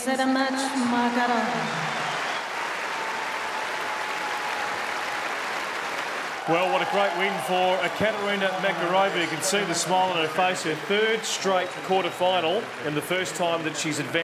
Ekaterina Makarova. Well, what a great win for Ekaterina Makarova. You can see the smile on her face, her third straight quarterfinal and the first time that she's advanced.